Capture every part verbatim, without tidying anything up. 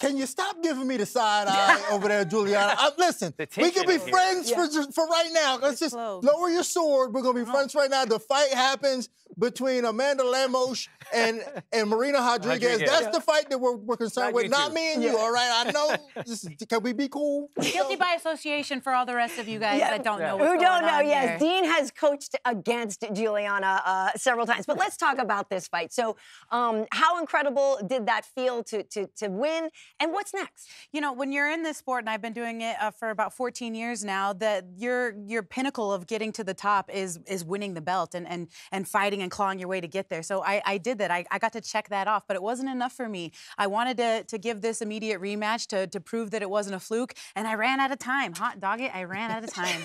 Can you stop giving me the side eye over there, Juliana? I, listen, the we can be friends for, yeah. for right now. Let's just lower your sword. We're going to be oh. friends right now. The fight happens between Amanda Lemos and, and Marina Rodriguez. Rodriguez. That's yeah. the fight that we're, we're concerned with, not me and yeah. you, all right? I know. Just, can we be cool? Guilty by association for all the rest of you guys yeah. that don't yeah. know what's Who don't know, yes. There. Dean has coached against Juliana uh, several times. But let's talk about this fight. So um, how incredible did that feel to, to, to win? And what's next? You know, when you're in this sport, and I've been doing it uh, for about fourteen years now, that your your pinnacle of getting to the top is is winning the belt and and and fighting and clawing your way to get there. So I, I did that. I, I got to check that off, but it wasn't enough for me. I wanted to to give this immediate rematch to to prove that it wasn't a fluke, and I ran out of time. Hot dog it, I ran out of time.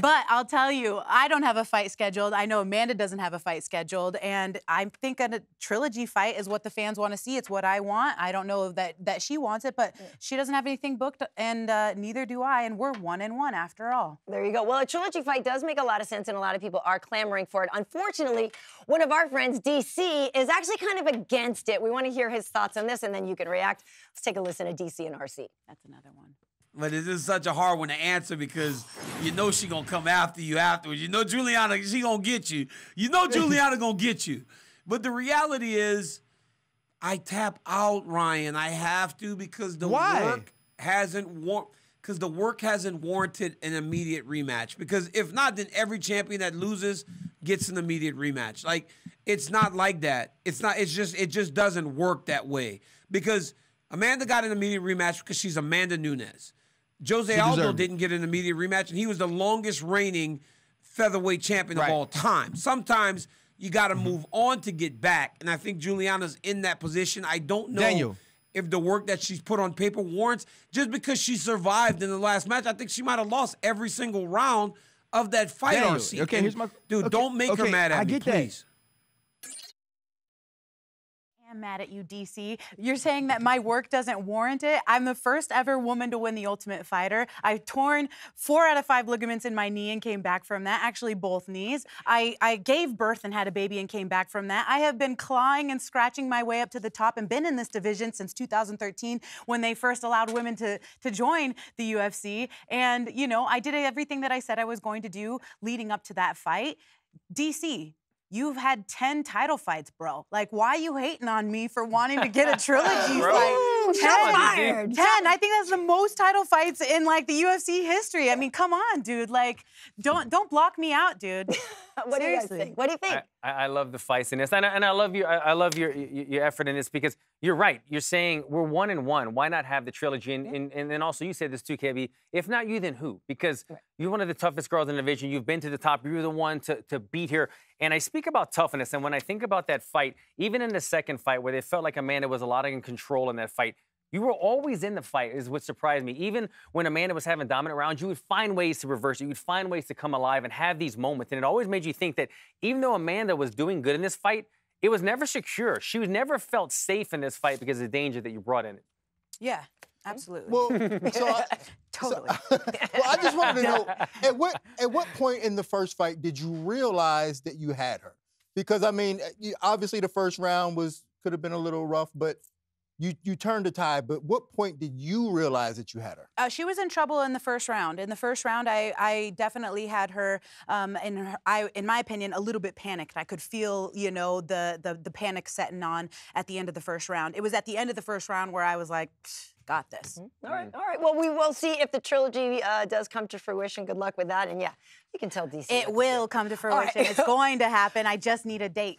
But I'll tell you, I don't have a fight scheduled. I know Amanda doesn't have a fight scheduled, and I think a trilogy fight is what the fans want to see. It's what I want. I don't know that that she wants it, but yeah. she doesn't have anything booked, and uh, neither do I, and we're one and one after all. There you go. Well, a trilogy fight does make a lot of sense, and a lot of people are clamoring for it. Unfortunately, one of our friends, D C, is actually kind of against it. We want to hear his thoughts on this, and then you can react. Let's take a listen to D C and R C. That's another one. But this is such a hard one to answer because you know she's going to come after you afterwards. You know Juliana, she going to get you. You know Juliana going to get you. But the reality is, I tap out, Ryan. I have to because the Why? work hasn't war- because the work hasn't warranted an immediate rematch. Because if not, then every champion that loses gets an immediate rematch. Like it's not like that. It's not. It's just. It just doesn't work that way. Because Amanda got an immediate rematch because she's Amanda Nunes. Jose Aldo didn't get an immediate rematch, and he was the longest reigning featherweight champion right. of all time. Sometimes you got to move on to get back. And I think Juliana's in that position. I don't know Daniel. if the work that she's put on paper warrants. Just because she survived in the last match, I think she might have lost every single round of that fight. Daniel, R C. Okay, and, here's my, dude, okay, don't make okay, her mad at I me, get please. That. I'm mad at you, D C. You're saying that my work doesn't warrant it? I'm the first ever woman to win the Ultimate Fighter. I've torn four out of five ligaments in my knee and came back from that, actually both knees. I, I gave birth and had a baby and came back from that. I have been clawing and scratching my way up to the top and been in this division since two thousand thirteen when they first allowed women to, to join the U F C. And, you know, I did everything that I said I was going to do leading up to that fight. D C, you've had ten title fights, bro. Like, why you hating on me for wanting to get a trilogy fight? ten, ten. I think that's the most title fights in, like, the U F C history. I mean, come on, dude. Like, don't don't block me out, dude. What Seriously. do you guys think? What do you think? I, I love the feistiness, and I, and I love you. I, I love your, your your effort in this because you're right. You're saying we're one and one. Why not have the trilogy? And yeah. and, and then also you said this too, K B. If not you, then who? Because you're one of the toughest girls in the division. You've been to the top. You're the one to to beat here. And I speak about toughness, and when I think about that fight, even in the second fight where they felt like Amanda was a lot in control in that fight. You were always in the fight, is what surprised me. Even when Amanda was having dominant rounds, you would find ways to reverse it. You would find ways to come alive and have these moments. And it always made you think that even though Amanda was doing good in this fight, it was never secure. She was never felt safe in this fight because of the danger that you brought in it. Yeah, absolutely. Well, so I, totally. So, well, I just wanted to know, at what, at what point in the first fight did you realize that you had her? Because, I mean, obviously the first round was could have been a little rough, but You, you turned the tide, but what point did you realize that you had her? Uh, she was in trouble in the first round. In the first round, I, I definitely had her, um, in, her I, in my opinion, a little bit panicked. I could feel, you know, the, the, the panic setting on at the end of the first round. It was at the end of the first round where I was like, psh, got this. Mm-hmm. All right, all right. Well, we will see if the trilogy uh, does come to fruition. Good luck with that. And yeah, you can tell D C. It will it. come to fruition. Right. It's going to happen. I just need a date.